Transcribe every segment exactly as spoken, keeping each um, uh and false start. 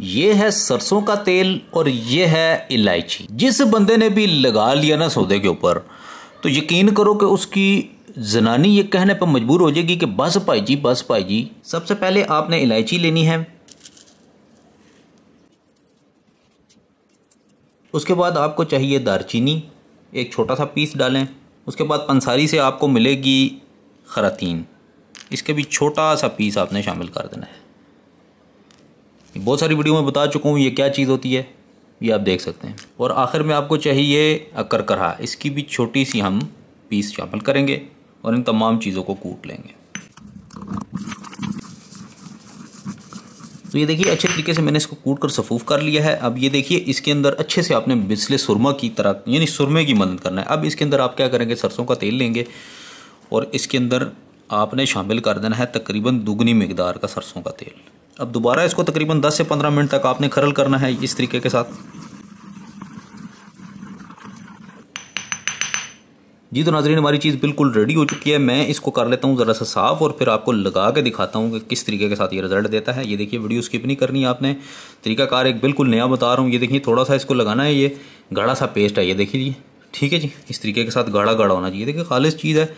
ये है सरसों का तेल और ये है इलायची। जिस बंदे ने भी लगा लिया ना सौदे के ऊपर, तो यकीन करो कि उसकी जनानी ये कहने पर मजबूर हो जाएगी कि बस भाई जी बस भाई जी। सबसे पहले आपने इलायची लेनी है, उसके बाद आपको चाहिए दारचीनी, एक छोटा सा पीस डालें। उसके बाद पंसारी से आपको मिलेगी खरातीन, इसके भी छोटा सा पीस आपने शामिल कर देना है। बहुत सारी वीडियो में बता चुका हूँ ये क्या चीज़ होती है, ये आप देख सकते हैं। और आखिर में आपको चाहिए करकरा, इसकी भी छोटी सी हम पीस शामिल करेंगे और इन तमाम चीज़ों को कूट लेंगे। तो ये देखिए अच्छे तरीके से मैंने इसको कूट कर सफूफ कर लिया है। अब ये देखिए इसके अंदर अच्छे से आपने बिस्ले सुरमा की तरह यानी सुरमे की मदद करना है। अब इसके अंदर आप क्या करेंगे, सरसों का तेल लेंगे और इसके अंदर आपने शामिल कर देना है तकरीबन दुगनी मिकदार का सरसों का तेल। अब दोबारा इसको तकरीबन दस से पंद्रह मिनट तक आपने खरल करना है इस तरीके के साथ जी। तो नाजरीन हमारी चीज़ बिल्कुल रेडी हो चुकी है। मैं इसको कर लेता हूँ ज़रा सा साफ़ और फिर आपको लगा के दिखाता हूँ कि किस तरीके के साथ ये रिज़ल्ट देता है। ये देखिए वीडियो स्किप नहीं करनी आपने, तरीकाकार एक बिल्कुल नया बता रहा हूँ। ये देखिए थोड़ा सा इसको लगाना है, ये गाढ़ा सा पेस्ट है, ये देखिए ठीक है जी। इस तरीके के साथ गाढ़ा गाढ़ा होना चाहिए, देखिए खालिश चीज़ है,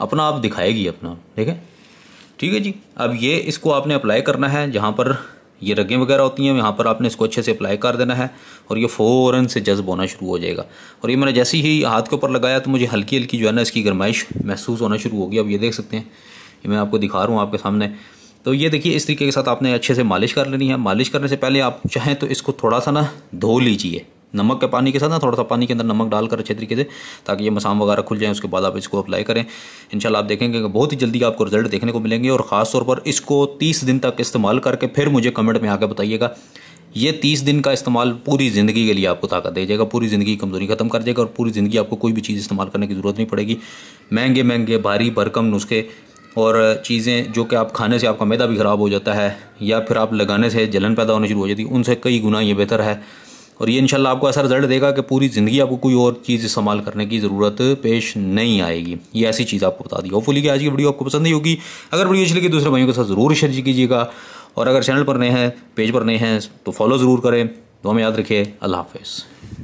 अपना आप दिखाएगी अपना, ठीक है ठीक है जी। अब ये इसको आपने अप्लाई करना है जहाँ पर ये रगें वगैरह होती हैं, यहाँ पर आपने इसको अच्छे से अप्लाई कर देना है और ये फ़ौरन से जज्ब होना शुरू हो जाएगा। और ये मैंने जैसे ही हाथ के ऊपर लगाया तो मुझे हल्की हल्की जो है ना इसकी गर्माइश महसूस होना शुरू होगी। अब ये देख सकते हैं, ये मैं आपको दिखा रहा हूँ आपके सामने। तो ये देखिए इस तरीके के साथ आपने अच्छे से मालिश कर लेनी है। मालिश करने से पहले आप चाहें तो इसको थोड़ा सा ना धो लीजिए नमक के पानी के साथ ना, थोड़ा सा पानी के अंदर नमक डालकर अच्छे तरीके से, ताकि ये मसाम वगैरह खुल जाए। उसके बाद आप इसको अप्लाई करें, इंशाल्लाह आप देखेंगे कि बहुत ही जल्दी आपको रिजल्ट देखने को मिलेंगे। और ख़ास तौर पर इसको तीस दिन तक इस्तेमाल करके फिर मुझे कमेंट में आकर बताइएगा। ये तीस दिन का इस्तेमाल पूरी ज़िंदगी के लिए आपको ताकत दे जाएगा, पूरी ज़िंदगी कमज़ोरी ख़त्म कर जाएगा और पूरी ज़िंदगी आपको कोई भी चीज़ इस्तेमाल करने की ज़रूरत नहीं पड़ेगी। महंगे महंगे भारी भरकम नुस्खे और चीज़ें जो कि आप खाने से आपका मैदा भी ख़राब हो जाता है या फिर आप लगाने से जलन पैदा होनी शुरू हो जाती है, उनसे कई गुना ये बेहतर है। और ये इंशाल्लाह आपको ऐसा रिजल्ट देगा कि पूरी ज़िंदगी आपको कोई और चीज़ इस्तेमाल करने की ज़रूरत पेश नहीं आएगी। ये ऐसी चीज़ आपको बता दी। होपफुली कि आज की वीडियो आपको पसंद ही होगी। अगर वीडियो अच्छी लगी दूसरे भाइयों के साथ ज़रूर शेयर कीजिएगा और अगर चैनल पर नए हैं, पेज पर नए हैं तो फॉलो ज़रूर करें। दुआ में याद रखिए। अल्लाह हाफ़िज़।